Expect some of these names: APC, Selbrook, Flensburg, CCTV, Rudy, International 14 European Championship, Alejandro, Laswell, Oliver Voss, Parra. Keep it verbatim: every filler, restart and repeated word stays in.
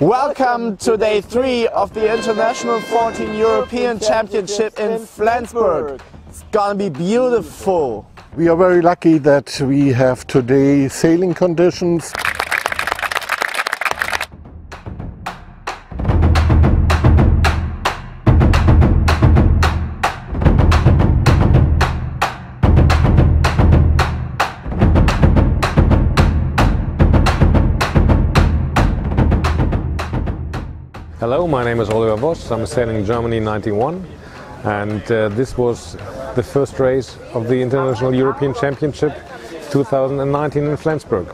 Welcome to day three of the International fourteen European Championship in Flensburg. It's gonna be beautiful. We are very lucky that we have today sailing conditions. Hello, my name is Oliver Voss. I'm sailing Germany ninety-one, and uh, this was the first race of the International European Championship two thousand nineteen in Flensburg.